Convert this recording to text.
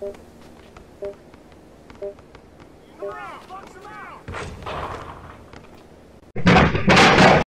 You're out! Box him out!